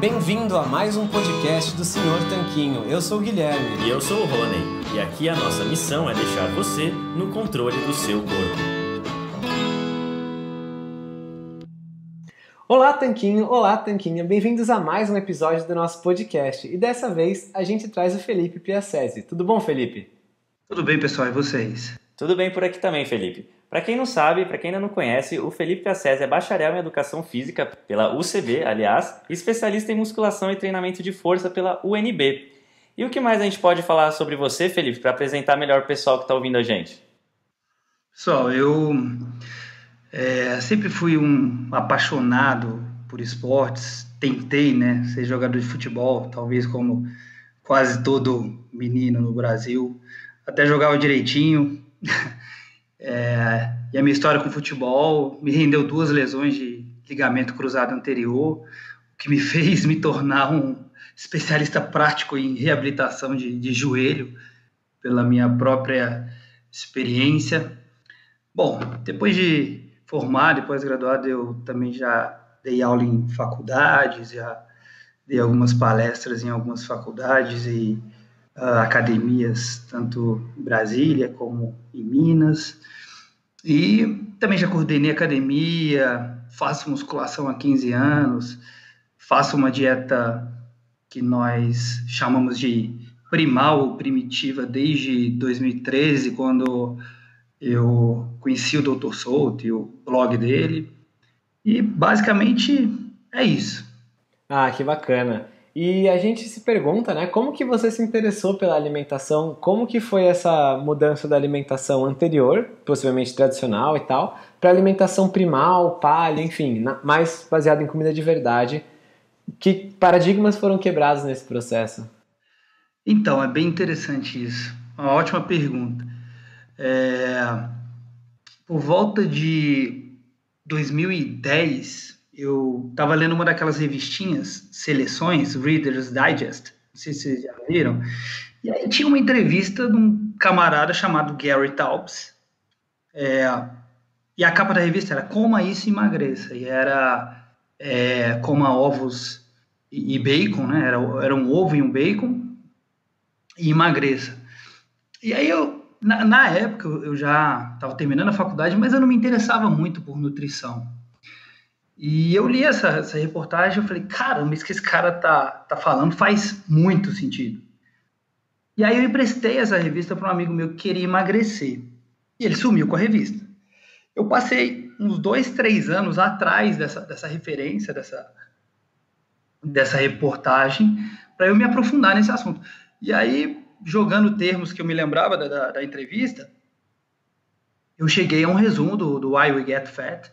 Bem-vindo a mais um podcast do Senhor Tanquinho. Eu sou o Guilherme. E eu sou o Rony. E aqui a nossa missão é deixar você no controle do seu corpo. Olá, Tanquinho! Olá, Tanquinha! Bem-vindos a mais um episódio do nosso podcast. E dessa vez a gente traz o Felipe Piacesi. Tudo bom, Felipe? Tudo bem, pessoal. E vocês? Tudo bem por aqui também, Felipe. Para quem não sabe, para quem ainda não conhece, o Felipe Piacesi é bacharel em Educação Física pela UCB, aliás, e especialista em musculação e treinamento de força pela UNB. E o que mais a gente pode falar sobre você, Felipe, para apresentar melhor o pessoal que está ouvindo a gente? Pessoal, eu sempre fui um apaixonado por esportes, tentei ser jogador de futebol, talvez como quase todo menino no Brasil, até jogava direitinho. E a minha história com futebol me rendeu duas lesões de ligamento cruzado anterior, o que me fez me tornar um especialista prático em reabilitação de joelho, pela minha própria experiência. Bom, depois de formado, depois de graduado, eu também já dei aula em faculdades, já dei algumas palestras em algumas faculdades e academias, tanto em Brasília como em Minas, e também já coordenei academia, faço musculação há 15 anos, faço uma dieta que nós chamamos de primal ou primitiva desde 2013, quando eu conheci o Dr. Souto e o blog dele, e basicamente é isso. Ah, que bacana! E a gente se pergunta, como que você se interessou pela alimentação, como que foi essa mudança da alimentação anterior, possivelmente tradicional e tal, para alimentação primal, paleo, enfim, mais baseada em comida de verdade. Que paradigmas foram quebrados nesse processo? Então, é bem interessante isso. Uma ótima pergunta. Por volta de 2010... eu estava lendo uma daquelas revistinhas, seleções, Reader's Digest, não sei se vocês já viram, e aí tinha uma entrevista de um camarada chamado Gary Taubes, e a capa da revista era Coma Isso e Emagreça, e era coma ovos e bacon, era um ovo e um bacon, e emagreça. E aí eu, na época, eu já estava terminando a faculdade, mas eu não me interessava muito por nutrição. E eu li essa reportagem e falei, caramba, isso que esse cara tá falando faz muito sentido. E aí eu emprestei essa revista para um amigo meu que queria emagrecer. E ele sumiu com a revista. Eu passei uns 2-3 anos atrás dessa referência, dessa reportagem, para eu me aprofundar nesse assunto. E aí, jogando termos que eu me lembrava da entrevista, eu cheguei a um resumo do Why We Get Fat,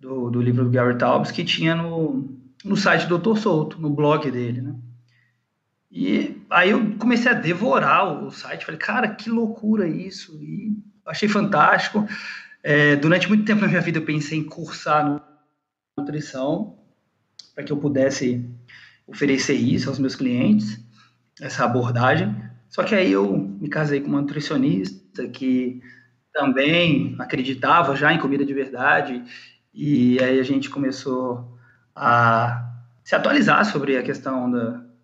do livro do Gary Taubes, que tinha no site do Dr. Souto, no blog dele, E aí eu comecei a devorar o site, falei, cara, que loucura isso, e achei fantástico. Durante muito tempo na minha vida eu pensei em cursar nutrição, para que eu pudesse oferecer isso aos meus clientes, essa abordagem, só que aí eu me casei com uma nutricionista que também acreditava já em comida de verdade. E aí a gente começou a se atualizar sobre a questão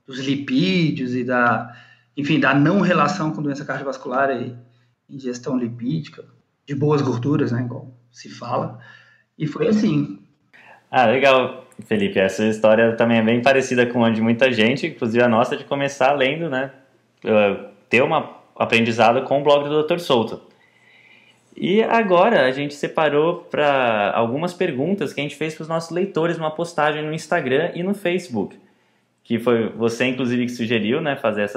dos lipídios e da não relação com doença cardiovascular e ingestão lipídica, de boas gorduras, como se fala. E foi assim. Ah, legal, Felipe. Essa história também é bem parecida com a de muita gente, inclusive a nossa, de começar lendo, ter um aprendizado com o blog do Dr. Souto. E agora a gente separou para algumas perguntas que a gente fez para os nossos leitores numa postagem no Instagram e no Facebook, que foi você, inclusive, que sugeriu fazer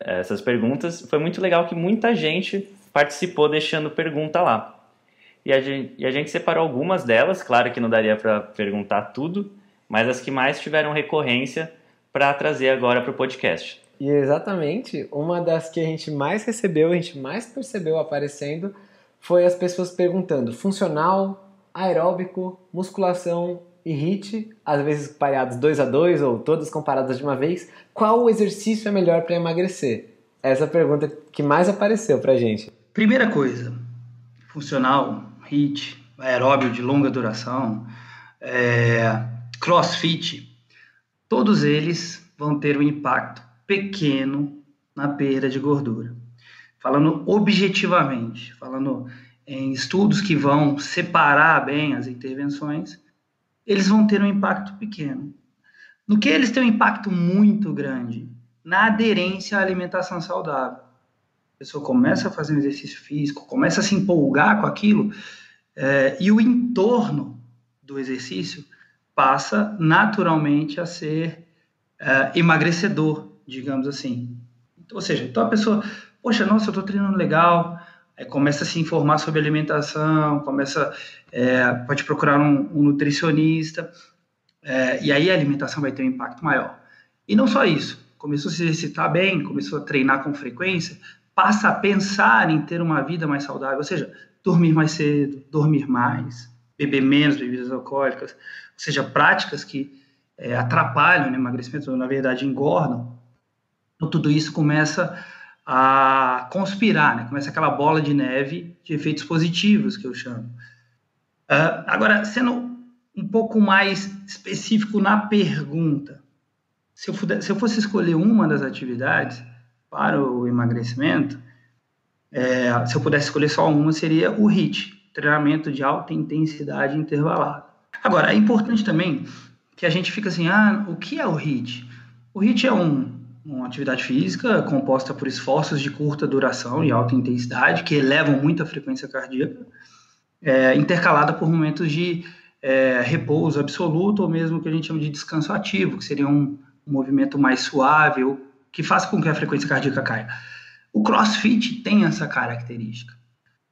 essas perguntas. Foi muito legal que muita gente participou deixando pergunta lá. E a gente separou algumas delas, claro que não daria para perguntar tudo, mas as que mais tiveram recorrência para trazer agora para o podcast. E exatamente, uma das que a gente mais recebeu, a gente mais percebeu aparecendo, foi as pessoas perguntando funcional, aeróbico, musculação e HIIT, às vezes pareados 2 a 2 ou todas comparadas de uma vez, qual o exercício é melhor para emagrecer? Essa é a pergunta que mais apareceu para a gente. Primeira coisa, funcional, HIIT, aeróbio de longa duração, CrossFit, Todos eles vão ter um impacto pequeno na perda de gordura. Falando objetivamente, falando em estudos que vão separar bem as intervenções, eles vão ter um impacto pequeno. No que eles têm um impacto muito grande? Na aderência à alimentação saudável. A pessoa começa a fazer um exercício físico, começa a se empolgar com aquilo, e o entorno do exercício passa naturalmente a ser emagrecedor, digamos assim. Ou seja, então a pessoa, poxa, nossa, eu estou treinando legal, começa a se informar sobre alimentação, começa, pode procurar um nutricionista, e aí a alimentação vai ter um impacto maior. E não só isso, começou a se exercitar bem, começou a treinar com frequência, passa a pensar em ter uma vida mais saudável, ou seja, dormir mais cedo, dormir mais, beber menos bebidas alcoólicas, ou seja, práticas que atrapalham o emagrecimento, ou na verdade engordam. Então, tudo isso começa a conspirar, né? Começa aquela bola de neve de efeitos positivos, que eu chamo. Agora, sendo um pouco mais específico na pergunta, se eu fosse escolher uma das atividades para o emagrecimento, se eu pudesse escolher só uma, seria o HIIT, treinamento de alta intensidade intervalado. Agora, é importante também que a gente fica assim, o que é o HIIT? O HIIT é uma atividade física composta por esforços de curta duração e alta intensidade, que elevam muito a frequência cardíaca, intercalada por momentos de repouso absoluto, ou mesmo o que a gente chama de descanso ativo, que seria um movimento mais suave, ou que faça com que a frequência cardíaca caia. O CrossFit tem essa característica.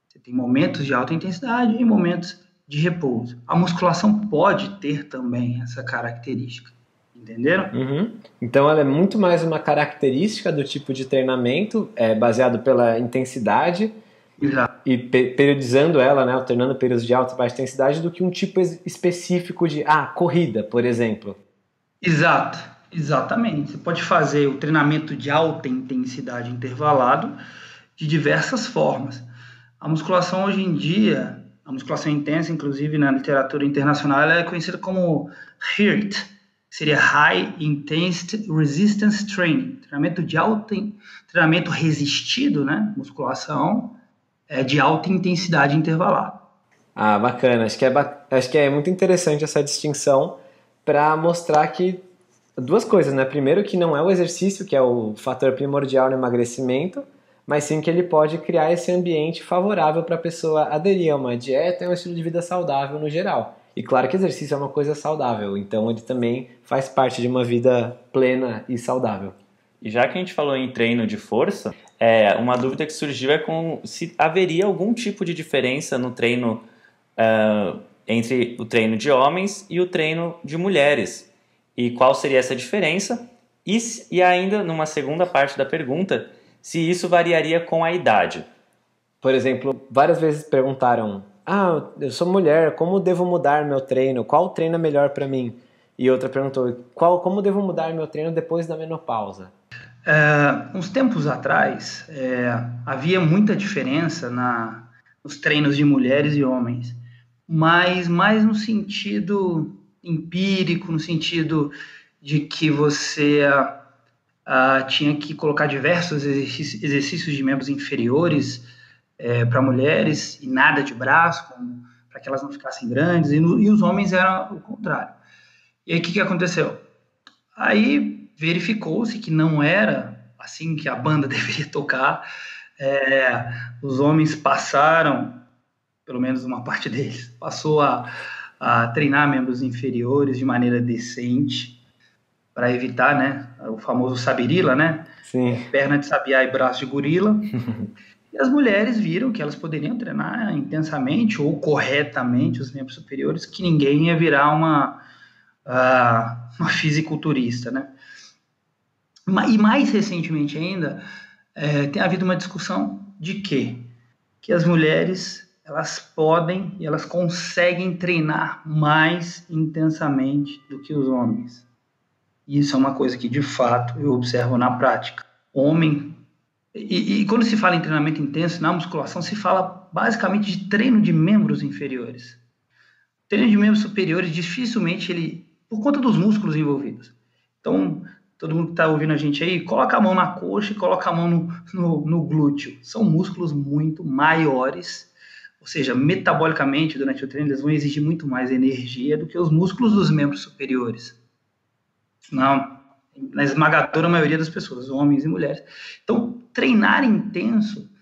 Você tem momentos de alta intensidade e momentos de repouso. A musculação pode ter também essa característica. Entenderam? Uhum. Então ela é muito mais uma característica do tipo de treinamento, baseado pela intensidade. Exato. E periodizando ela, né, alternando períodos de alta e baixa intensidade, do que um tipo específico de corrida, por exemplo. Exato. Exatamente, você pode fazer o treinamento de alta intensidade intervalado de diversas formas. A musculação hoje em dia, a musculação intensa, inclusive na literatura internacional, ela é conhecida como HIIT, que seria High Intensity Resistance Training, treinamento resistido, né? Musculação de alta intensidade intervalado. Ah, bacana, acho que é muito interessante essa distinção para mostrar que duas coisas, né? Primeiro, que não é o exercício que é o fator primordial no emagrecimento, mas sim que ele pode criar esse ambiente favorável para a pessoa aderir a uma dieta e um estilo de vida saudável no geral. E claro que exercício é uma coisa saudável, então ele também faz parte de uma vida plena e saudável. E já que a gente falou em treino de força, uma dúvida que surgiu é se haveria algum tipo de diferença no treino entre o treino de homens e o treino de mulheres. E qual seria essa diferença? E ainda, numa segunda parte da pergunta, se isso variaria com a idade. Por exemplo, várias vezes perguntaram, eu sou mulher, como devo mudar meu treino? Qual treino é melhor para mim? E outra perguntou, como devo mudar meu treino depois da menopausa? Uns tempos atrás, havia muita diferença nos treinos de mulheres e homens, mas mais no sentido empírico, no sentido de que você tinha que colocar diversos exercícios de membros inferiores para mulheres e nada de braço, para que elas não ficassem grandes, e os homens era o contrário. E aí o que aconteceu? Aí verificou-se que não era assim que a banda deveria tocar, os homens passaram, pelo menos uma parte deles, passou a treinar membros inferiores de maneira decente, para evitar, né, o famoso sabirila, né? Sim. Perna de sabiá e braço de gorila. E as mulheres viram que elas poderiam treinar intensamente ou corretamente os membros superiores, que ninguém ia virar uma fisiculturista, né? E mais recentemente ainda, tem havido uma discussão de que as mulheres, elas podem e elas conseguem treinar mais intensamente do que os homens. E isso é uma coisa que, de fato, eu observo na prática. Homem... E quando se fala em treinamento intenso, na musculação, se fala basicamente de treino de membros inferiores. Treino de membros superiores, dificilmente ele... Por conta dos músculos envolvidos. Então, todo mundo que está ouvindo a gente aí, coloca a mão na coxa e coloca a mão no glúteo. São músculos muito maiores, ou seja, metabolicamente, durante o treino, eles vão exigir muito mais energia do que os músculos dos membros superiores. Na esmagadora maioria das pessoas, homens e mulheres. Então, treino intenso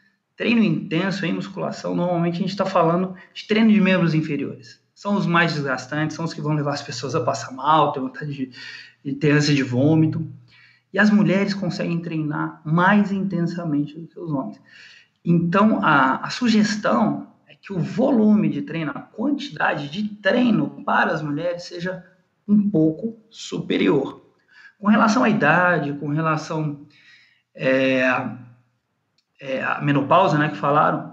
em musculação, normalmente a gente está falando de treino de membros inferiores. São os mais desgastantes, são os que vão levar as pessoas a passar mal, ter vontade de ter ânsia de vômito. E as mulheres conseguem treinar mais intensamente do que os homens. Então, a sugestão é que o volume de treino, a quantidade de treino para as mulheres seja um pouco superior. Com relação à idade, com relação à menopausa, né, que falaram,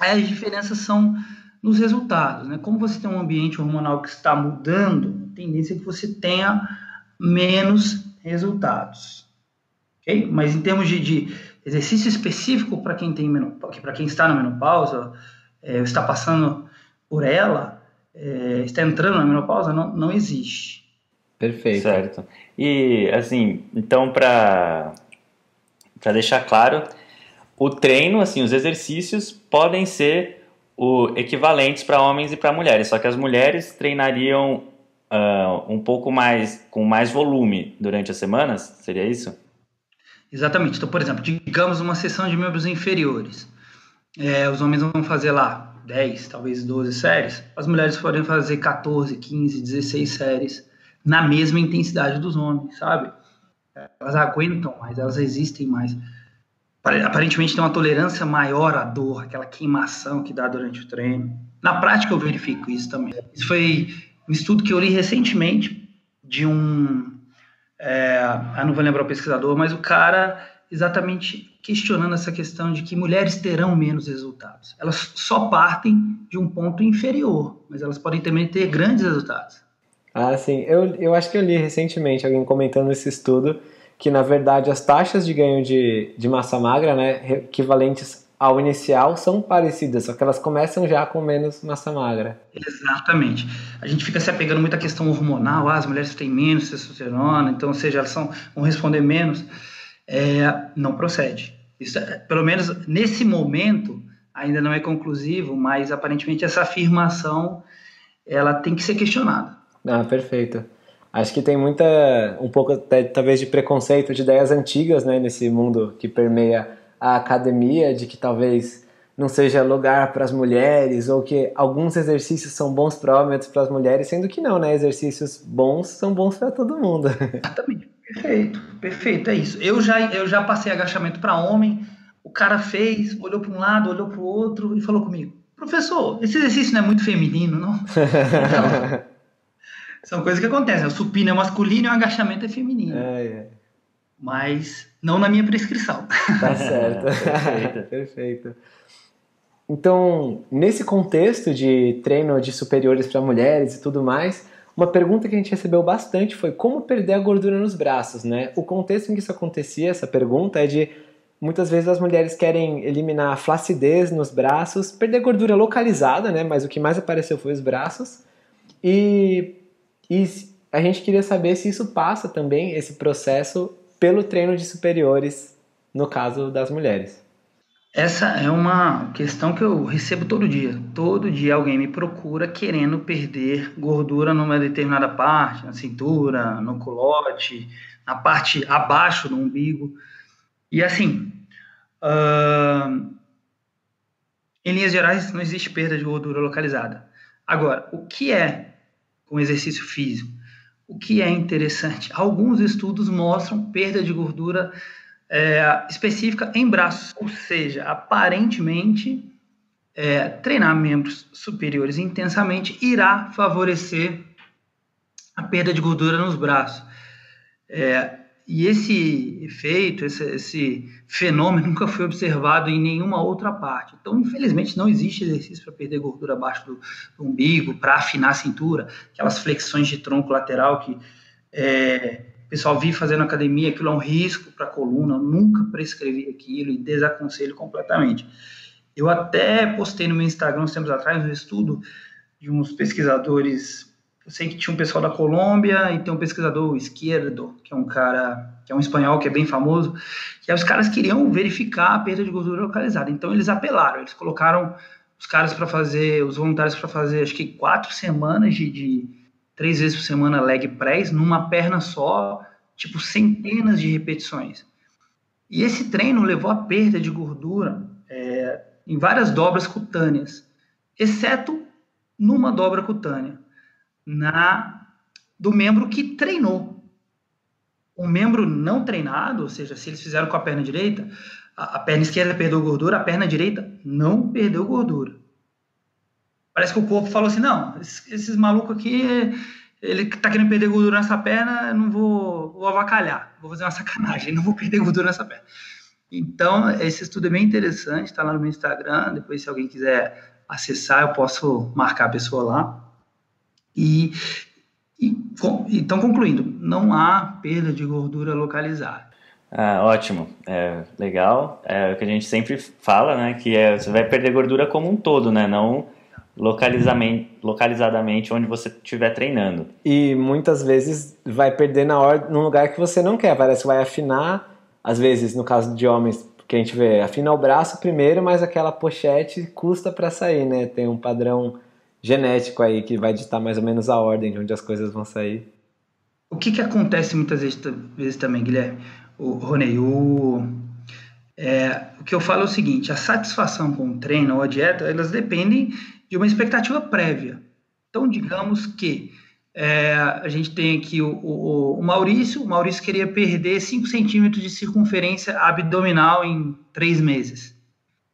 as diferenças são nos resultados, né? Como você tem um ambiente hormonal que está mudando, a tendência é que você tenha menos resultados, ok? Mas em termos de exercício específico para quem tem menopausa, para quem está na menopausa, está passando por ela, está entrando na menopausa, não existe. Perfeito. Certo. E assim, então para deixar claro, o treino, assim, os exercícios podem ser equivalentes para homens e para mulheres, só que as mulheres treinariam um pouco mais, com mais volume durante as semanas, seria isso? Exatamente. Então, por exemplo, digamos uma sessão de membros inferiores. Os homens vão fazer lá 10, talvez 12 séries, as mulheres podem fazer 14, 15, 16 séries na mesma intensidade dos homens, sabe? Elas aguentam mais, elas resistem mais. Aparentemente tem uma tolerância maior à dor, aquela queimação que dá durante o treino. Na prática eu verifico isso também. Isso foi um estudo que eu li recentemente de eu não vou lembrar o pesquisador, mas o cara exatamente questionando essa questão de que mulheres terão menos resultados. Elas só partem de um ponto inferior, mas elas podem também ter grandes resultados. Ah, sim. Eu acho que eu li recentemente alguém comentando esse estudo, que na verdade as taxas de ganho de massa magra, né, equivalentes ao inicial, são parecidas, só que elas começam já com menos massa magra. Exatamente. A gente fica se apegando muito à questão hormonal, as mulheres têm menos testosterona, então, ou seja, elas vão responder menos. Não procede. Isso, pelo menos nesse momento, ainda não é conclusivo, mas aparentemente essa afirmação ela tem que ser questionada. Ah, perfeito. Acho que tem um pouco até, talvez, de preconceito, de ideias antigas, né, nesse mundo que permeia a academia, de que talvez não seja lugar para as mulheres, ou que alguns exercícios são bons para homens, para as mulheres, sendo que não, né, exercícios bons são bons para todo mundo. Exatamente, perfeito, é isso. Eu já passei agachamento para homem, o cara fez, olhou para um lado, olhou para o outro e falou comigo: professor, esse exercício não é muito feminino, não? Então, são coisas que acontecem. O supino é masculino e o agachamento é feminino. Mas não na minha prescrição. Tá certo. Perfeito. Então, nesse contexto de treino de superiores para mulheres e tudo mais, uma pergunta que a gente recebeu bastante foi como perder a gordura nos braços, né? O contexto em que isso acontecia, essa pergunta, é de muitas vezes as mulheres querem eliminar a flacidez nos braços, perder gordura localizada, né? Mas o que mais apareceu foi os braços. E a gente queria saber se isso passa também, esse processo, pelo treino de superiores, no caso das mulheres. Essa é uma questão que eu recebo todo dia. Todo dia alguém me procura querendo perder gordura numa determinada parte, na cintura, no culote, na parte abaixo do umbigo. E assim, em linhas gerais, não existe perda de gordura localizada. Agora, o que é com exercício físico? O que é interessante? Alguns estudos mostram perda de gordura específica em braços, ou seja, aparentemente treinar membros superiores intensamente irá favorecer a perda de gordura nos braços. E esse efeito, esse fenômeno nunca foi observado em nenhuma outra parte. Então, infelizmente, não existe exercício para perder gordura abaixo do umbigo, para afinar a cintura, aquelas flexões de tronco lateral que o pessoal vive fazendo academia, aquilo é um risco para a coluna, eu nunca prescrevi aquilo e desaconselho completamente. Eu até postei no meu Instagram, uns tempos atrás, um estudo de uns pesquisadores Eu sei que tinha um pessoal da Colômbia e tem um pesquisador esquerdo, que é um cara, que é um espanhol, que é bem famoso, que os caras queriam verificar a perda de gordura localizada. Então, eles apelaram, eles colocaram os caras para fazer, os voluntários para fazer, acho que 4 semanas de 3 vezes por semana leg press, numa perna só, tipo centenas de repetições. E esse treino levou à perda de gordura em várias dobras cutâneas, exceto numa dobra cutânea, do membro que treinou. O membro não treinado, ou seja, se eles fizeram com a perna direita, a perna esquerda perdeu gordura, a perna direita não perdeu gordura. Parece que o corpo falou assim, não, esses malucos aqui, ele tá querendo perder gordura nessa perna, não vou avacalhar, vou fazer uma sacanagem, não vou perder gordura nessa perna. Então, esse estudo é bem interessante, está lá no meu Instagram, depois se alguém quiser acessar, eu posso marcar a pessoa lá. Então, concluindo, não há perda de gordura localizada. Ah, ótimo, legal. É o que a gente sempre fala, né, que você vai perder gordura como um todo, né, não localizadamente onde você estiver treinando. E muitas vezes vai perder num lugar que você não quer, parece que vai afinar. Às vezes, no caso de homens, que a gente vê, afina o braço primeiro, mas aquela pochete custa para sair, né? Tem um padrão genético aí que vai ditar mais ou menos a ordem de onde as coisas vão sair. O que acontece muitas vezes também, Guilherme? Rony, o que eu falo é o seguinte, a satisfação com o treino ou a dieta, elas dependem de uma expectativa prévia. Então, digamos que a gente tem aqui o Maurício. O Maurício queria perder 5 centímetros de circunferência abdominal em 3 meses.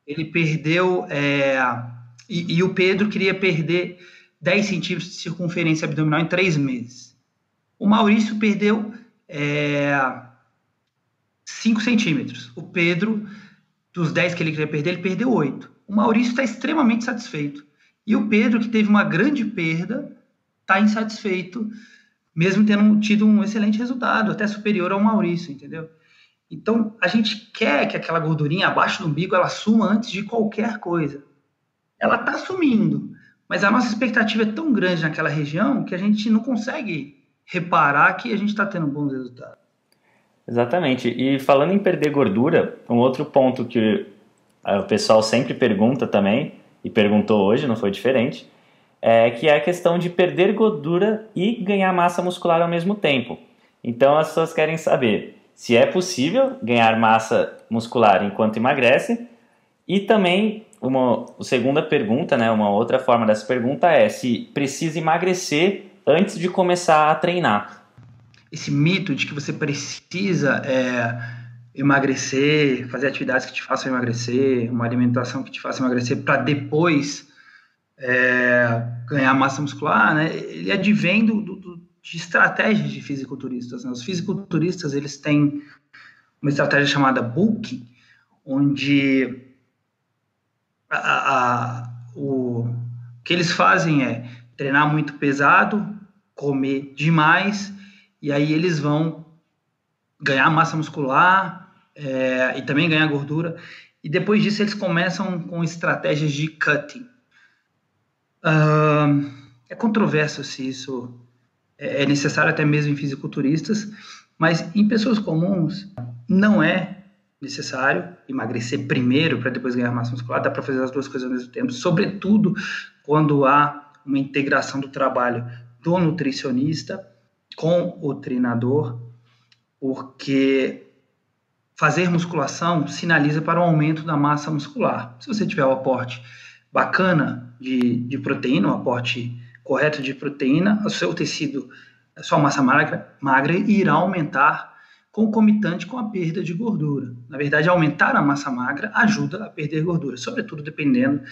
Ele perdeu, e o Pedro queria perder 10 centímetros de circunferência abdominal em 3 meses. O Maurício perdeu 5 centímetros. O Pedro, dos 10 que ele queria perder, ele perdeu 8. O Maurício está extremamente satisfeito. E o Pedro, que teve uma grande perda, está insatisfeito, mesmo tendo tido um excelente resultado, até superior ao Maurício, entendeu? Então, a gente quer que aquela gordurinha abaixo do umbigo, ela suma antes de qualquer coisa. Ela está sumindo, mas a nossa expectativa é tão grande naquela região que a gente não consegue reparar que a gente está tendo bons resultados. Exatamente. E falando em perder gordura, um outro ponto que o pessoal sempre pergunta também, e perguntou hoje, não foi diferente, que é a questão de perder gordura e ganhar massa muscular ao mesmo tempo. Então, as pessoas querem saber se é possível ganhar massa muscular enquanto emagrece. E também, a segunda pergunta, né, uma outra forma dessa pergunta é se precisa emagrecer antes de começar a treinar. Esse mito de que você precisa emagrecer, fazer atividades que te façam emagrecer, uma alimentação que te faça emagrecer para depois ganhar massa muscular, né? Ele advém de estratégias de fisiculturistas, né? Os fisiculturistas, eles têm uma estratégia chamada bulking, onde o que eles fazem é treinar muito pesado, comer demais, e aí eles vão ganhar massa muscular e também ganhar gordura. E depois disso eles começam com estratégias de cutting. É controverso se isso é necessário até mesmo em fisiculturistas, mas em pessoas comuns não é necessário emagrecer primeiro para depois ganhar massa muscular. Dá para fazer as duas coisas ao mesmo tempo, sobretudo quando há uma integração do trabalho do nutricionista com o treinador, porque fazer musculação sinaliza para o aumento da massa muscular. Se você tiver um aporte bacana de proteína, um aporte correto de proteína, o seu tecido, a sua massa magra irá aumentar concomitante com a perda de gordura. Na verdade, aumentar a massa magra ajuda a perder gordura, sobretudo dependendo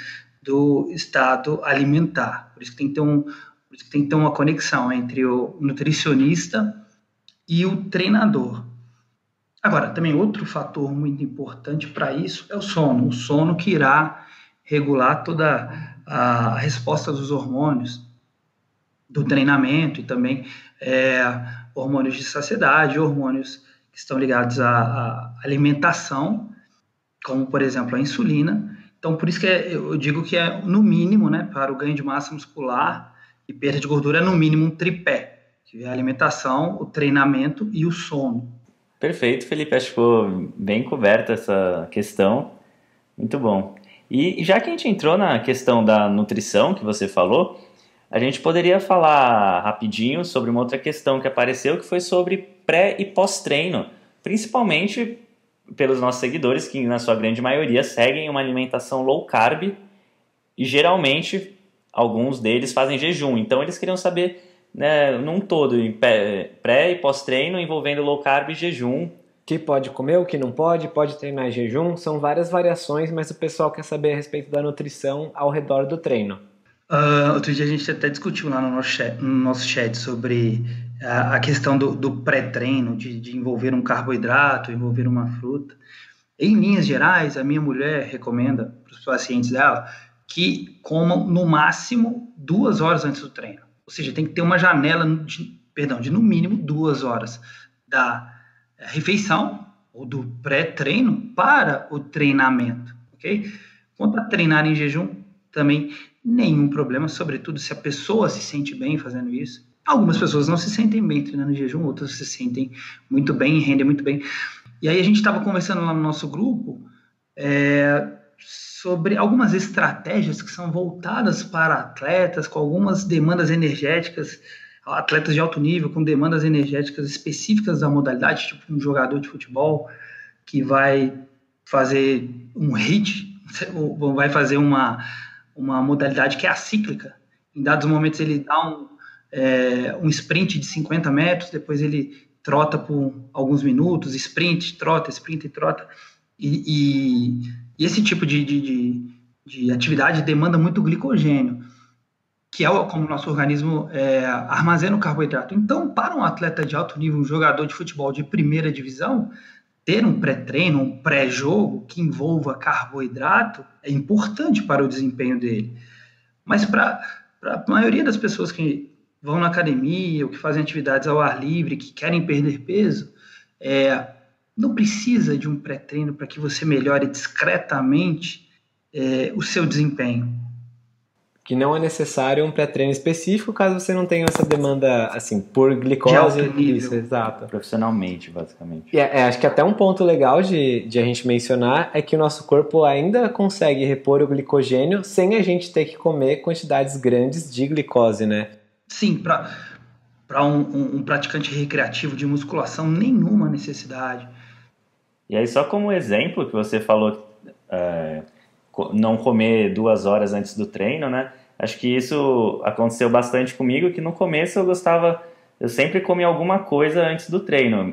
do estado alimentar. Por isso que tem que ter uma conexão entre o nutricionista e o treinador. Agora, também outro fator muito importante para isso é o sono que irá regular toda a resposta dos hormônios do treinamento e também hormônios de saciedade, hormônios que estão ligados à alimentação, como, por exemplo, a insulina. Então, por isso que eu digo que no mínimo, né, para o ganho de massa muscular, E perda de gordura é no mínimo um tripé, que é a alimentação, o treinamento e o sono. Perfeito, Felipe. Acho que ficou bem coberta essa questão. Muito bom. E já que a gente entrou na questão da nutrição que você falou, a gente poderia falar rapidinho sobre uma outra questão que apareceu, que foi sobre pré e pós-treino, principalmente pelos nossos seguidores, que na sua grande maioria seguem uma alimentação low carb e geralmente alguns deles fazem jejum. Então eles queriam saber, né, num todo, em pré e pós-treino, envolvendo low carb e jejum. Que pode comer, o que não pode, pode treinar em jejum. São várias variações, mas o pessoal quer saber a respeito da nutrição ao redor do treino. Outro dia a gente até discutiu lá no nosso chat sobre a questão do pré-treino, de envolver um carboidrato, envolver uma fruta. Em linhas gerais, a minha mulher recomenda para os pacientes dela que comam no máximo 2 horas antes do treino. Ou seja, tem que ter uma janela de no mínimo 2 horas da refeição ou do pré-treino para o treinamento, ok? Quanto a treinar em jejum, também nenhum problema, sobretudo se a pessoa se sente bem fazendo isso. Algumas pessoas não se sentem bem treinando em jejum, outras se sentem muito bem, rendem muito bem. E aí a gente estava conversando lá no nosso grupo sobre algumas estratégias que são voltadas para atletas com algumas demandas energéticas, atletas de alto nível com demandas energéticas específicas da modalidade, tipo um jogador de futebol que vai fazer um HIIT, ou vai fazer uma modalidade que é acíclica. Em dados momentos ele dá um sprint de 50 metros, depois ele trota por alguns minutos, sprint e trota. E esse tipo de atividade demanda muito glicogênio, que é como o nosso organismo armazena o carboidrato. Então, para um atleta de alto nível, um jogador de futebol de primeira divisão, ter um pré-treino, um pré-jogo que envolva carboidrato é importante para o desempenho dele. Mas para a maioria das pessoas que vão na academia, ou que fazem atividades ao ar livre, que querem perder peso, não precisa de um pré-treino para que você melhore discretamente o seu desempenho. Que não é necessário um pré-treino específico caso você não tenha essa demanda, assim, por glicose. De alto nível. Isso, exato. Profissionalmente, basicamente. Acho que até um ponto legal de a gente mencionar é que o nosso corpo ainda consegue repor o glicogênio sem a gente ter que comer quantidades grandes de glicose, né? Sim, para um praticante recreativo de musculação, nenhuma necessidade. E aí, só como exemplo que você falou... não comer 2 horas antes do treino, né? Acho que isso aconteceu bastante comigo, que no começo eu sempre comia alguma coisa antes do treino,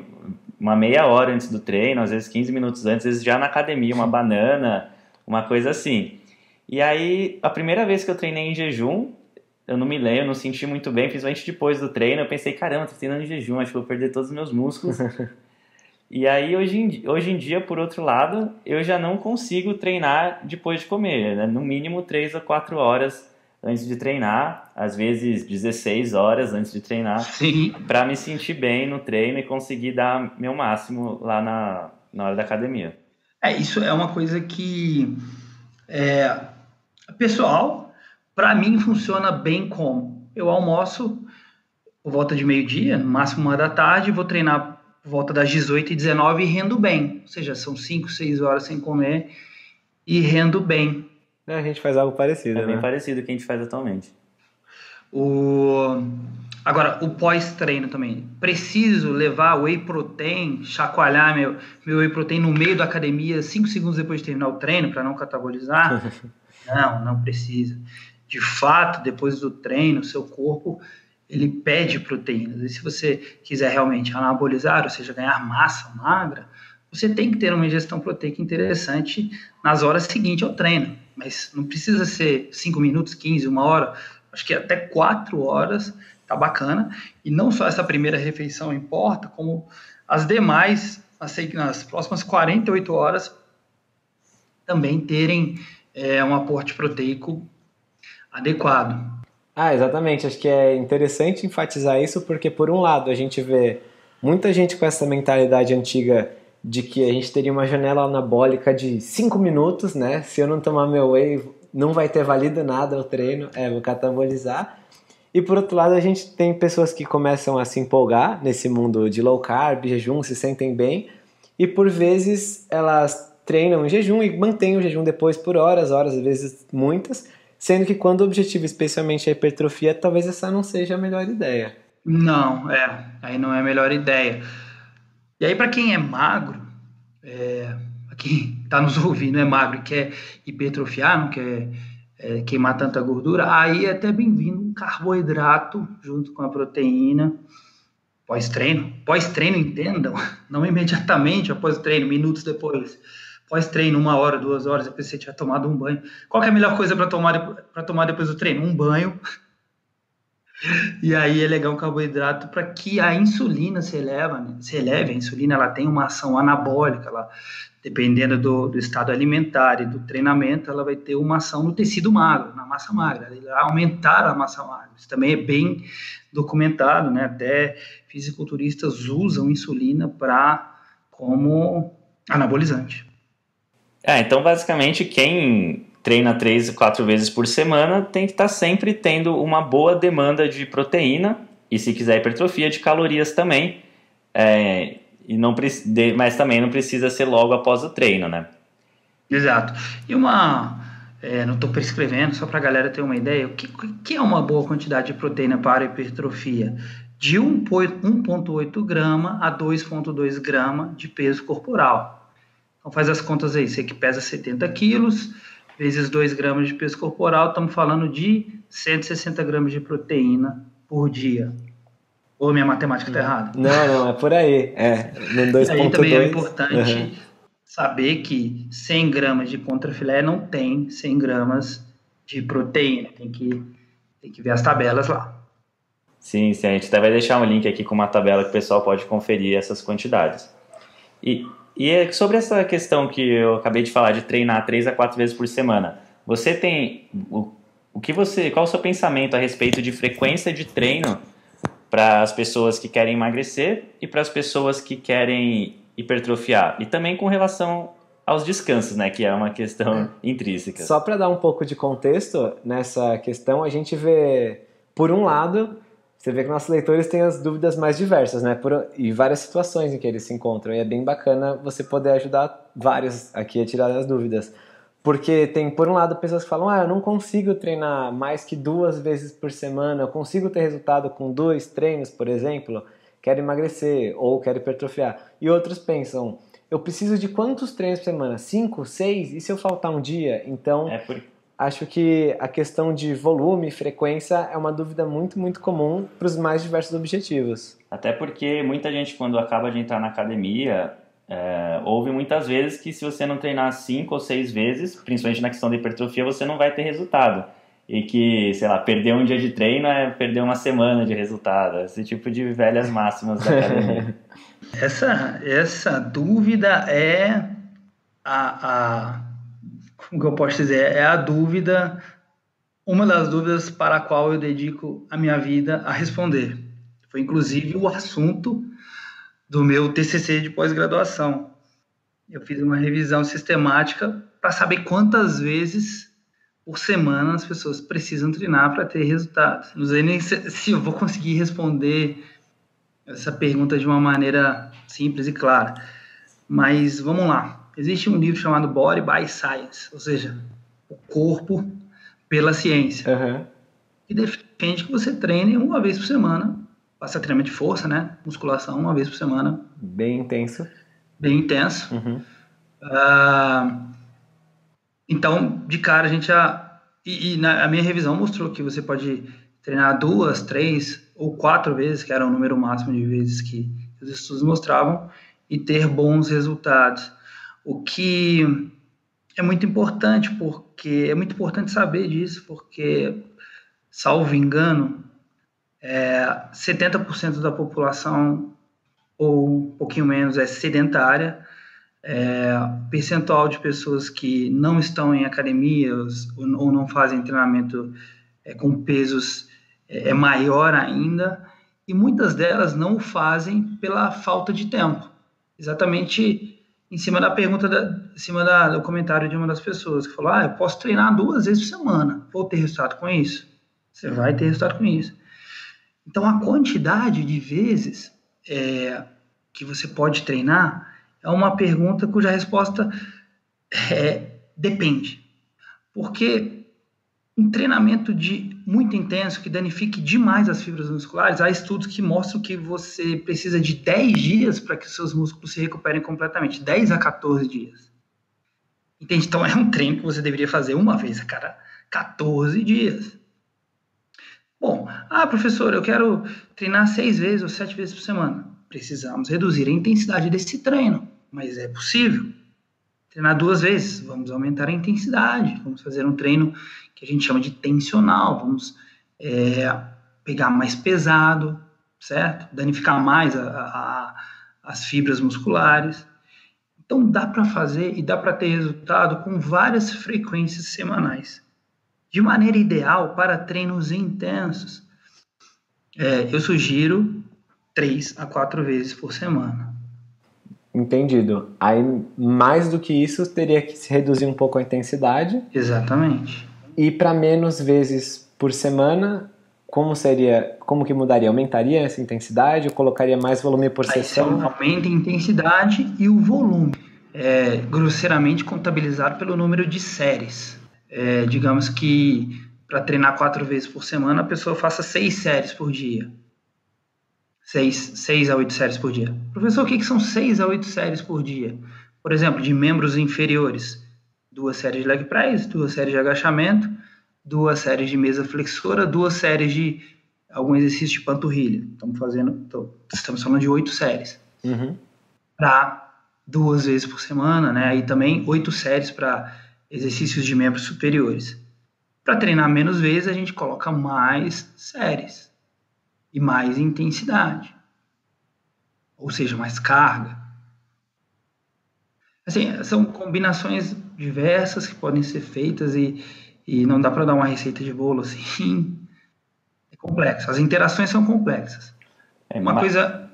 uma meia hora antes do treino, às vezes 15 minutos antes, às vezes já na academia, uma banana, uma coisa assim. E aí, a primeira vez que eu treinei em jejum, eu não me lembro, não senti muito bem, principalmente depois do treino, eu pensei, caramba, tô treinando em jejum, acho que vou perder todos os meus músculos. E aí, hoje em dia, por outro lado, eu já não consigo treinar depois de comer, né? No mínimo 3 ou 4 horas antes de treinar, às vezes 16 horas antes de treinar, para me sentir bem no treino e conseguir dar meu máximo lá na hora da academia. Isso é uma coisa que, pessoal, para mim funciona bem como eu almoço por volta de 12h, no máximo 13h, vou treinar volta das 18h e 19h e rendo bem. Ou seja, são 5, 6 horas sem comer e rendo bem. A gente faz algo parecido, né? É bem parecido o que a gente faz atualmente. Agora, o pós-treino também. Preciso levar whey protein, chacoalhar meu whey protein no meio da academia 5 segundos depois de terminar o treino para não catabolizar? Não precisa. De fato, depois do treino, seu corpo... ele pede proteínas, e se você quiser realmente anabolizar, ou seja, ganhar massa magra, você tem que ter uma ingestão proteica interessante nas horas seguintes ao treino, mas não precisa ser 5 minutos, 15, 1 hora, acho que até 4 horas tá bacana, e não só essa primeira refeição importa, como as demais, nas próximas 48 horas, também terem um aporte proteico adequado. Exatamente, acho que é interessante enfatizar isso porque, por um lado, a gente vê muita gente com essa mentalidade antiga de que a gente teria uma janela anabólica de 5 minutos, né? Se eu não tomar meu whey, não vai ter valido nada o treino, vou catabolizar. E por outro lado, a gente tem pessoas que começam a se empolgar nesse mundo de low carb, jejum, se sentem bem, e por vezes elas treinam em jejum e mantêm o jejum depois por horas, às vezes muitas, sendo que quando o objetivo especialmente é a hipertrofia, talvez essa não seja a melhor ideia. Não, aí não é a melhor ideia. E aí, para quem é magro, pra quem está nos ouvindo é magro e quer hipertrofiar, não quer queimar tanta gordura, aí é até bem-vindo um carboidrato junto com a proteína pós-treino. Pós-treino, entendam, não imediatamente após o treino, minutos depois. Pós-treino, 1 hora, 2 horas, depois você tiver tomado um banho. Qual que é a melhor coisa para tomar depois do treino? Um banho. E aí é legal o carboidrato para que a insulina se eleve, né? A insulina ela tem uma ação anabólica, ela, dependendo do estado alimentar e do treinamento, ela vai ter uma ação no tecido magro, na massa magra, ela vai aumentar a massa magra. Isso também é bem documentado, né? Até fisiculturistas usam insulina como anabolizante. Então basicamente quem treina 3 a 4 vezes por semana, tem que estar sempre tendo uma boa demanda de proteína e, se quiser hipertrofia, de calorias também, mas também não precisa ser logo após o treino, né? Exato. E não estou prescrevendo, só para a galera ter uma ideia, o que é uma boa quantidade de proteína para hipertrofia? De 1,8 grama a 2,2 grama de peso corporal. Então faz as contas aí, você que pesa 70 quilos, vezes 2 gramas de peso corporal, estamos falando de 160 gramas de proteína por dia. Ou minha matemática está errada? Não, é por aí. Aí também é importante saber que 100 gramas de contrafilé não tem 100 gramas de proteína. Tem que ver as tabelas lá. Sim, a gente até vai deixar um link aqui com uma tabela que o pessoal pode conferir essas quantidades. E sobre essa questão que eu acabei de falar, de treinar 3 a 4 vezes por semana, você tem qual o seu pensamento a respeito de frequência de treino para as pessoas que querem emagrecer e para as pessoas que querem hipertrofiar? E também com relação aos descansos, né, que é uma questão intrínseca. Só para dar um pouco de contexto nessa questão, a gente vê, por um lado, você vê que nossos leitores têm as dúvidas mais diversas, né? E várias situações em que eles se encontram. E é bem bacana você poder ajudar vários aqui a tirar as dúvidas. Porque tem, por um lado, pessoas que falam, eu não consigo treinar mais que 2 vezes por semana, eu consigo ter resultado com 2 treinos, por exemplo, quero emagrecer ou quero hipertrofiar. E outros pensam, eu preciso de quantos treinos por semana? 5, 6? E se eu faltar um dia? Então... Acho que a questão de volume e frequência é uma dúvida muito, muito comum para os mais diversos objetivos. Até porque muita gente, quando acaba de entrar na academia, ouve muitas vezes que se você não treinar 5 ou 6 vezes, principalmente na questão da hipertrofia, você não vai ter resultado. E que, perder um dia de treino é perder uma semana de resultado. Esse tipo de velhas máximas da academia. Essa dúvida é o que eu posso dizer é uma das dúvidas para a qual eu dedico a minha vida a responder. Foi inclusive o assunto do meu TCC de pós-graduação. Eu fiz uma revisão sistemática para saber quantas vezes por semana as pessoas precisam treinar para ter resultados. Não sei nem se eu vou conseguir responder essa pergunta de uma maneira simples e clara, mas vamos lá. Existe um livro chamado Body by Science, ou seja, o corpo pela ciência. E defende que você treine 1 vez por semana, faça treinamento de força, né? Musculação 1 vez por semana. Bem intenso. Então, de cara, a gente já... E a minha revisão mostrou que você pode treinar 2, 3 ou 4 vezes, que era o número máximo de vezes que os estudos mostravam, e ter bons resultados. O que é muito importante, porque é muito importante saber disso, porque, salvo engano, 70% da população, ou um pouquinho menos, é sedentária. Percentual de pessoas que não estão em academias ou não fazem treinamento com pesos é maior ainda, e muitas delas não o fazem pela falta de tempo. Exatamente. Em cima da pergunta, do comentário de uma das pessoas, que falou, eu posso treinar 2 vezes por semana, vou ter resultado com isso? Você vai ter resultado com isso. Então, a quantidade de vezes que você pode treinar é uma pergunta cuja resposta é depende. Porque um treinamento muito intenso que danifique demais as fibras musculares, há estudos que mostram que você precisa de 10 dias para que os seus músculos se recuperem completamente. 10 a 14 dias. Entende? Então, é um treino que você deveria fazer uma vez a cada 14 dias. Bom, professor, eu quero treinar 6 vezes ou 7 vezes por semana. Precisamos reduzir a intensidade desse treino, mas é possível. Treinar 2 vezes, vamos aumentar a intensidade, vamos fazer um treino que a gente chama de tensional, vamos pegar mais pesado, certo? Danificar mais as fibras musculares. Então, dá para fazer e dá para ter resultado com várias frequências semanais. De maneira ideal para treinos intensos, eu sugiro 3 a 4 vezes por semana. Entendido. Aí, mais do que isso, teria que se reduzir um pouco a intensidade. Exatamente. E para menos vezes por semana, como que mudaria? Aumentaria essa intensidade ou colocaria mais volume por sessão? Aumenta a intensidade e o volume, grosseiramente contabilizado pelo número de séries. Digamos que para treinar 4 vezes por semana, a pessoa faça 6 séries por dia. 6 a 8 séries por dia. Professor, o que são 6 a 8 séries por dia? Por exemplo, de membros inferiores, 2 séries de leg press, 2 séries de agachamento, 2 séries de mesa flexora, 2 séries de algum exercício de panturrilha. Estamos falando de 8 séries. Uhum. Para 2 vezes por semana, né? E também 8 séries para exercícios de membros superiores. Para treinar menos vezes, a gente coloca mais séries e mais intensidade, ou seja, mais carga. Assim, são combinações diversas que podem ser feitas e não dá para dar uma receita de bolo assim. É complexo, as interações são complexas.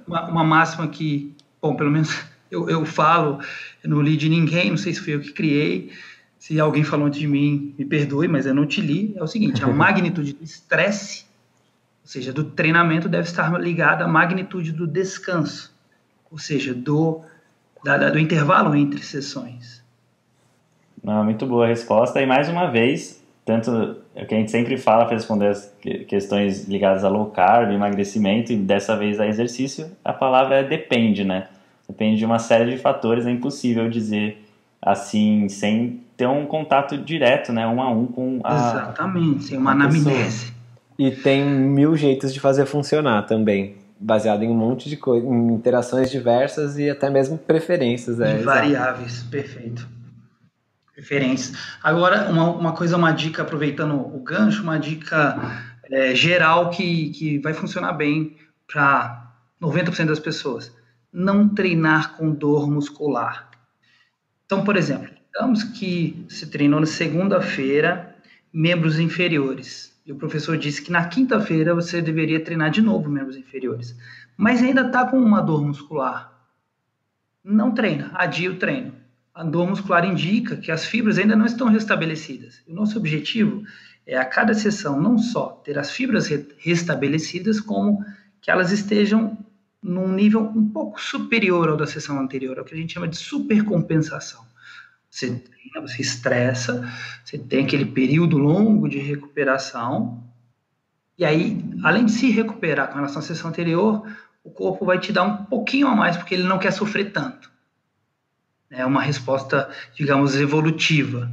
Uma máxima que, pelo menos eu falo, eu não li de ninguém, não sei se fui eu que criei. Se alguém falou antes de mim, me perdoe, mas eu não te li. É o seguinte, a magnitude do estresse, ou seja, do treinamento, deve estar ligada à magnitude do descanso, ou seja, do intervalo entre sessões. Não, muito boa a resposta. E mais uma vez, tanto o que a gente sempre fala para responder as questões ligadas a low carb, emagrecimento, e dessa vez a exercício, a palavra é depende, né? Depende de uma série de fatores, é impossível dizer assim, sem ter um contato direto, né, um a um com a Exatamente, sem uma anamnese. E tem 1000 jeitos de fazer funcionar também, baseado em um monte de coisa, em interações diversas e até mesmo preferências. E variáveis, perfeito. Preferências. Agora, uma dica, aproveitando o gancho, uma dica geral que vai funcionar bem para 90% das pessoas. Não treinar com dor muscular. Então, por exemplo, digamos que se treinou na segunda-feira membros inferiores. E o professor disse que na quinta-feira você deveria treinar de novo membros inferiores. Mas ainda está com uma dor muscular. Não treina, adia o treino. A dor muscular indica que as fibras ainda não estão restabelecidas. E o nosso objetivo é, a cada sessão, não só ter as fibras restabelecidas, como que elas estejam num nível um pouco superior ao da sessão anterior, é o que a gente chama de supercompensação. Você treina, você estressa, você tem aquele período longo de recuperação, e aí, além de se recuperar com relação à sessão anterior, o corpo vai te dar um pouquinho a mais, porque ele não quer sofrer tanto. É uma resposta, digamos, evolutiva.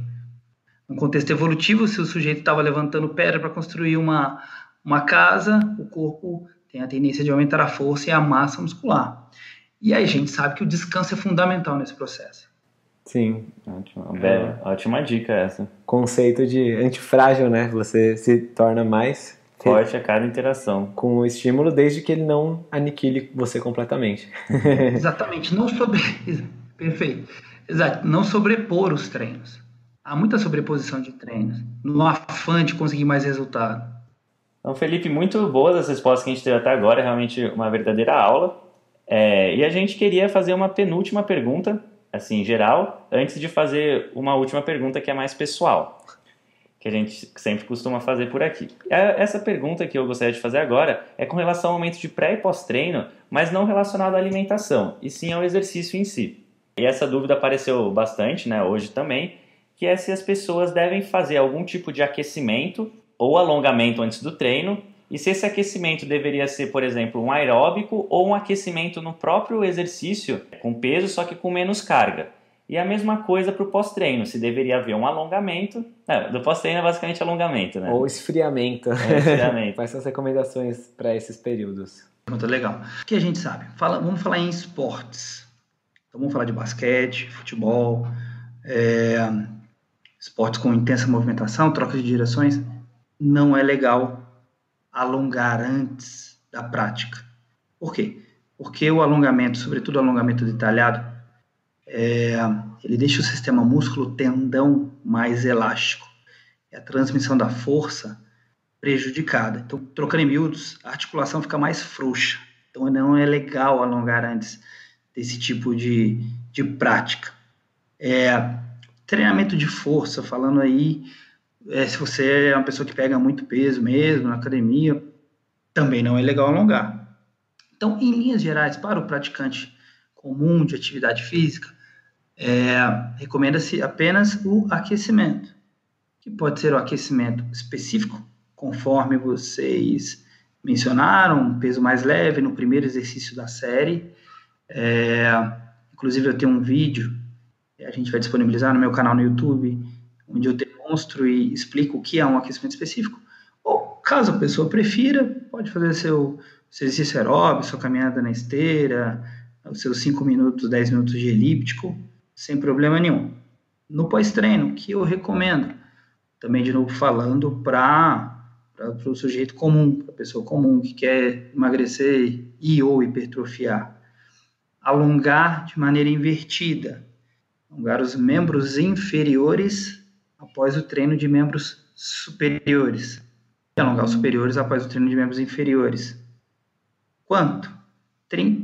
No contexto evolutivo, se o sujeito estava levantando pedra para construir uma casa, o corpo tem a tendência de aumentar a força e a massa muscular. E aí a gente sabe que o descanso é fundamental nesse processo. Sim, ótima dica essa. Conceito de antifrágil, né? Você se torna mais forte a cada interação. Com o estímulo, desde que ele não aniquile você completamente. Exatamente, Perfeito. Exato, não sobrepor os treinos. Há muita sobreposição de treinos, no afã de conseguir mais resultado. Então, Felipe, muito boas as respostas que a gente teve até agora, realmente uma verdadeira aula. E a gente queria fazer uma penúltima pergunta, assim, geral, antes de fazer uma última pergunta que é mais pessoal. que a gente sempre costuma fazer por aqui. Essa pergunta que eu gostaria de fazer agora é com relação ao momento de pré e pós-treino, mas não relacionado à alimentação, e sim ao exercício em si. E essa dúvida apareceu bastante, né, hoje também, que é se as pessoas devem fazer algum tipo de aquecimento ou alongamento antes do treino, e se esse aquecimento deveria ser, por exemplo, um aeróbico ou um aquecimento no próprio exercício, com peso, só que com menos carga. E a mesma coisa para o pós-treino, se deveria haver um alongamento. Não, do pós-treino é basicamente alongamento, né? Ou esfriamento. É, esfriamento. Quais são as recomendações para esses períodos? Pergunta legal. O que a gente sabe? Vamos falar em esportes. Então vamos falar de basquete, futebol, esportes com intensa movimentação, troca de direções. Não é legal alongar antes da prática. Por quê? Porque o alongamento, sobretudo o alongamento detalhado, ele deixa o sistema músculo-tendão mais elástico. E a transmissão da força prejudicada. Então, trocando em miúdos, a articulação fica mais frouxa. Então, não é legal alongar antes desse tipo de prática. Treinamento de força, falando aí, se você é uma pessoa que pega muito peso mesmo na academia, também não é legal alongar. Então, em linhas gerais, para o praticante comum de atividade física, recomenda-se apenas o aquecimento, que pode ser o aquecimento específico, conforme vocês mencionaram, um peso mais leve no primeiro exercício da série. Inclusive, eu tenho um vídeo, a gente vai disponibilizar no meu canal no YouTube, onde eu demonstro e explico o que é um aquecimento específico. Ou, caso a pessoa prefira, pode fazer seu exercício aeróbico, sua caminhada na esteira, os seus 5 minutos, 10 minutos de elíptico, sem problema nenhum. No pós-treino, que eu recomendo, também de novo falando para o sujeito comum, para a pessoa comum que quer emagrecer e ou hipertrofiar, alongar de maneira invertida, alongar os membros inferiores após o treino de membros superiores, e alongar os superiores após o treino de membros inferiores. Quanto?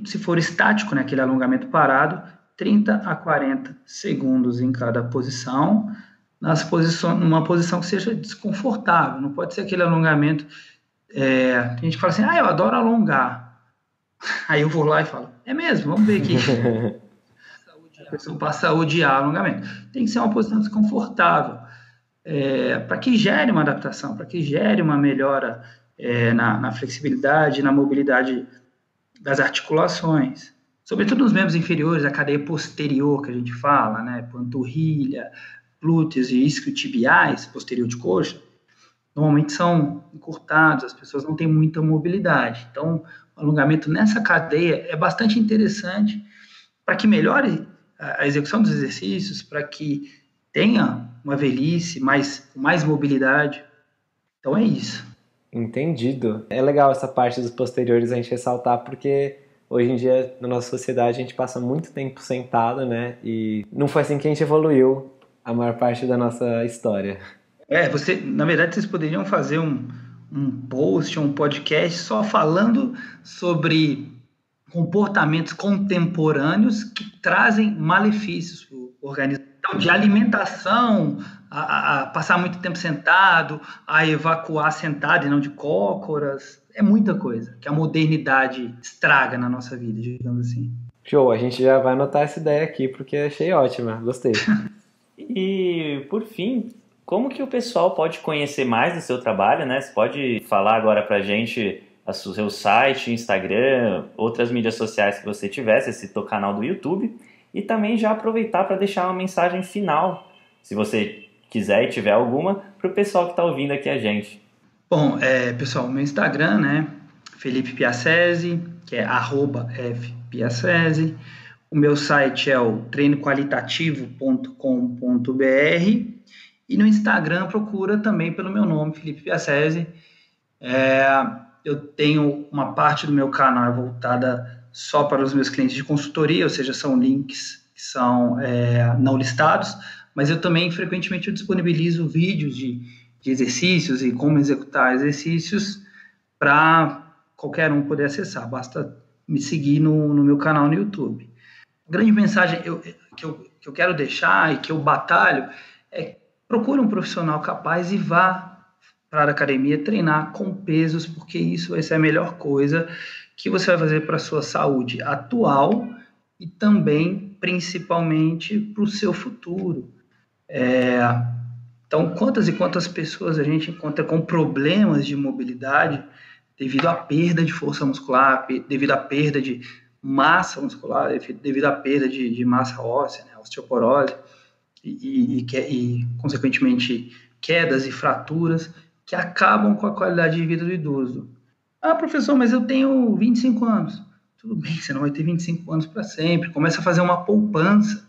Se for estático, né, aquele alongamento parado, 30 a 40 segundos em cada posição, numa posição que seja desconfortável. Não pode ser aquele alongamento... a gente fala assim, eu adoro alongar. Aí eu vou lá e falo, é mesmo, vamos ver aqui. A pessoa passa a odiar alongamento. Tem que ser uma posição desconfortável, para que gere uma adaptação, para que gere uma melhora na flexibilidade, na mobilidade das articulações, sobretudo nos membros inferiores, a cadeia posterior que a gente fala, né, panturrilha, glúteos e isquiotibiais, posterior de coxa, normalmente são encurtados, as pessoas não têm muita mobilidade. Então, o alongamento nessa cadeia é bastante interessante para que melhore a execução dos exercícios, para que tenha uma velhice, mais mobilidade. Então, é isso. Entendido. É legal essa parte dos posteriores a gente ressaltar, porque hoje em dia, na nossa sociedade, a gente passa muito tempo sentado, né? E não foi assim que a gente evoluiu a maior parte da nossa história. Na verdade, vocês poderiam fazer um post, um podcast só falando sobre comportamentos contemporâneos que trazem malefícios para o organismo. Então, de alimentação, a passar muito tempo sentado, a evacuar sentado e não de cócoras, é muita coisa que a modernidade estraga na nossa vida, digamos assim. Show, a gente já vai anotar essa ideia aqui porque achei ótima, gostei. E, por fim, como que o pessoal pode conhecer mais do seu trabalho, né? Você pode falar agora pra gente o seu site, Instagram, outras mídias sociais que você tiver, você citou o canal do YouTube, e também já aproveitar para deixar uma mensagem final, se você quiser e tiver alguma, para o pessoal que está ouvindo aqui a gente. Bom, pessoal, meu Instagram, né, Felipe Piacesi, que é @fpiacesi. O meu site é o treinoqualitativo.com.br e no Instagram procura também pelo meu nome, Felipe Piacesi. Eu tenho uma parte do meu canal voltada só para os meus clientes de consultoria, ou seja, são links que são não listados, mas eu também frequentemente disponibilizo vídeos de exercícios e como executar exercícios para qualquer um poder acessar, basta me seguir no meu canal no YouTube. A grande mensagem que eu quero deixar e que eu batalho é procure um profissional capaz e vá para a academia treinar com pesos, porque isso vai ser a melhor coisa que você vai fazer para a sua saúde atual e também, principalmente, para o seu futuro. Então, quantas e quantas pessoas a gente encontra com problemas de mobilidade devido à perda de força muscular, devido à perda de massa muscular, devido à perda de massa óssea, né, osteoporose, e, consequentemente, quedas e fraturas que acabam com a qualidade de vida do idoso. Ah, professor, mas eu tenho 25 anos. Tudo bem, você não vai ter 25 anos para sempre. Começa a fazer uma poupança.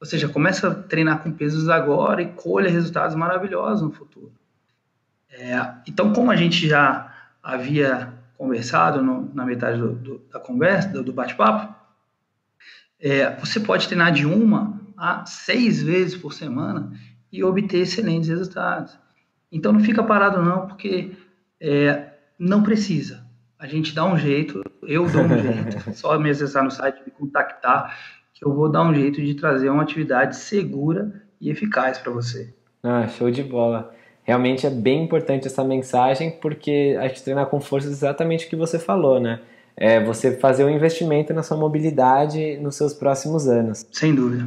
Ou seja, começa a treinar com pesos agora e colha resultados maravilhosos no futuro. Então, como a gente já havia conversado na metade da conversa, do bate-papo, você pode treinar de 1 a 6 vezes por semana e obter excelentes resultados. Então, não fica parado não, porque não precisa. A gente dá um jeito, eu dou um jeito. Só me acessar no site, me contactar, que eu vou dar um jeito de trazer uma atividade segura e eficaz para você. Ah, show de bola. Realmente é bem importante essa mensagem, porque a gente treinar com força é exatamente o que você falou, né? É você fazer um investimento na sua mobilidade nos seus próximos anos. Sem dúvida.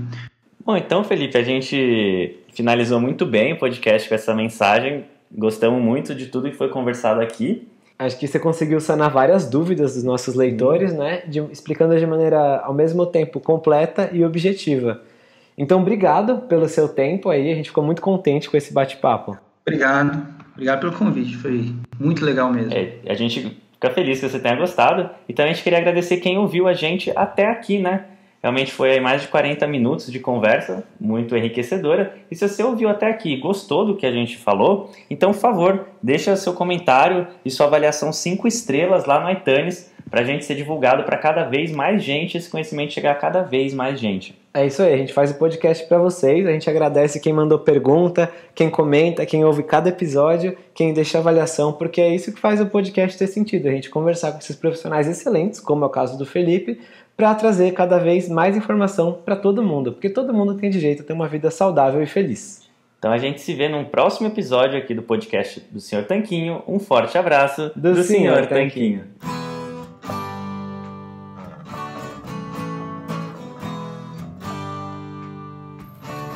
Bom, então, Felipe, a gente finalizou muito bem o podcast com essa mensagem. Gostamos muito de tudo que foi conversado aqui. Acho que você conseguiu sanar várias dúvidas dos nossos leitores, né? Explicando de maneira, ao mesmo tempo, completa e objetiva. Então, obrigado pelo seu tempo aí. A gente ficou muito contente com esse bate-papo. Obrigado. Obrigado pelo convite. Foi muito legal mesmo. A gente fica feliz que você tenha gostado. E também a gente queria agradecer quem ouviu a gente até aqui, né? Realmente foi aí mais de 40 minutos de conversa, muito enriquecedora. E se você ouviu até aqui e gostou do que a gente falou, então, por favor, deixa seu comentário e sua avaliação 5 estrelas lá no iTunes, para a gente ser divulgado para cada vez mais gente, esse conhecimento chegar a cada vez mais gente. É isso aí, a gente faz o podcast para vocês, a gente agradece quem mandou pergunta, quem comenta, quem ouve cada episódio, quem deixa avaliação, porque é isso que faz o podcast ter sentido, a gente conversar com esses profissionais excelentes, como é o caso do Felipe, para trazer cada vez mais informação para todo mundo, porque todo mundo tem direito a ter uma vida saudável e feliz. Então a gente se vê num próximo episódio aqui do podcast do Senhor Tanquinho. Um forte abraço do Senhor Tanquinho.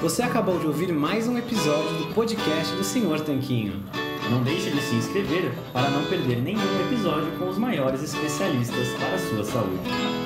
Você acabou de ouvir mais um episódio do podcast do Senhor Tanquinho. Não deixe de se inscrever para não perder nenhum episódio com os maiores especialistas para a sua saúde.